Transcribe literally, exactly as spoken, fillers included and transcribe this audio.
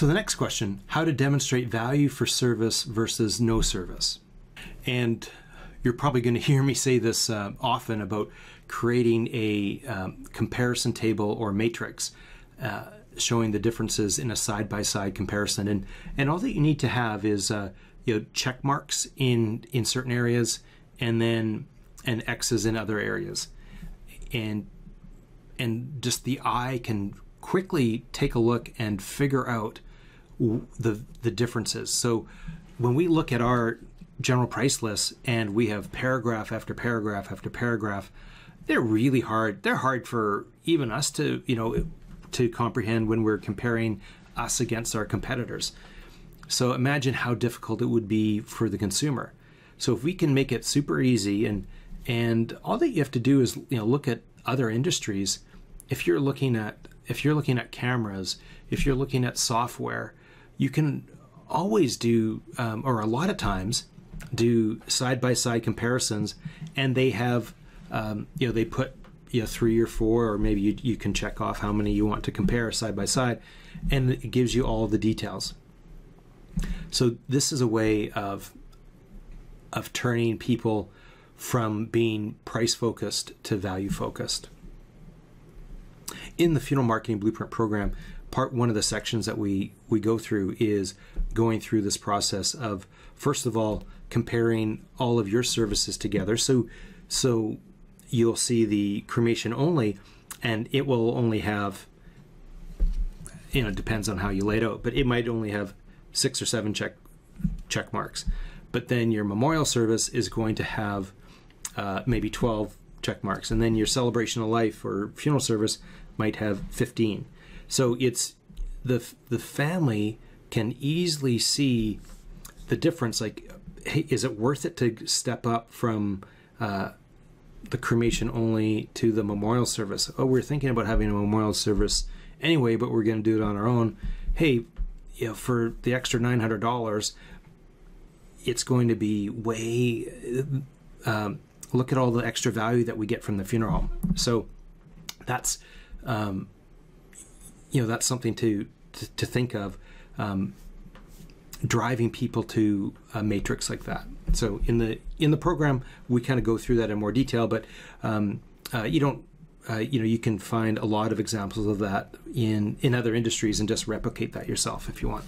So the next question, how to demonstrate value for service versus no service. And you're probably going to hear me say this uh, often about creating a um, comparison table or matrix, uh, showing the differences in a side-by-side comparison. And, and all that you need to have is uh, you know, check marks in, in certain areas and then and X's in other areas. And, and just the eye can quickly take a look and figure out the, the differences. So when we look at our general price list and we have paragraph after paragraph after paragraph, they're really hard. They're hard for even us to, you know, to comprehend when we're comparing us against our competitors. So imagine how difficult it would be for the consumer. So if we can make it super easy, and and all that you have to do is, you know, look at other industries. If you're looking at if you're looking at cameras, if you're looking at software, you can always do, um, or a lot of times, do side-by-side comparisons, and they have, um, you know, they put, you know, three or four, or maybe you, you can check off how many you want to compare side-by-side, and it gives you all the details. So this is a way of, of turning people from being price-focused to value-focused. In the Funeral Marketing Blueprint program, part one of the sections that we, we go through is going through this process of, first of all, comparing all of your services together. So, so you'll see the cremation only, and it will only have, you know, it depends on how you lay it out, but it might only have six or seven check, check marks. But then your memorial service is going to have uh, maybe twelve check marks, and then your celebration of life or funeral service might have fifteen. So it's the the family can easily see the difference. Like, hey, is it worth it to step up from uh, the cremation only to the memorial service? Oh, we're thinking about having a memorial service anyway, but we're going to do it on our own. Hey, you know, for the extra nine hundred dollars, it's going to be way. Um, look at all the extra value that we get from the funeral home. So that's, um, you know, that's something to, to, to think of, um, driving people to a matrix like that. So in the, in the program, we kind of go through that in more detail, but, um, uh, you don't, uh, you know, you can find a lot of examples of that in, in other industries and just replicate that yourself if you want.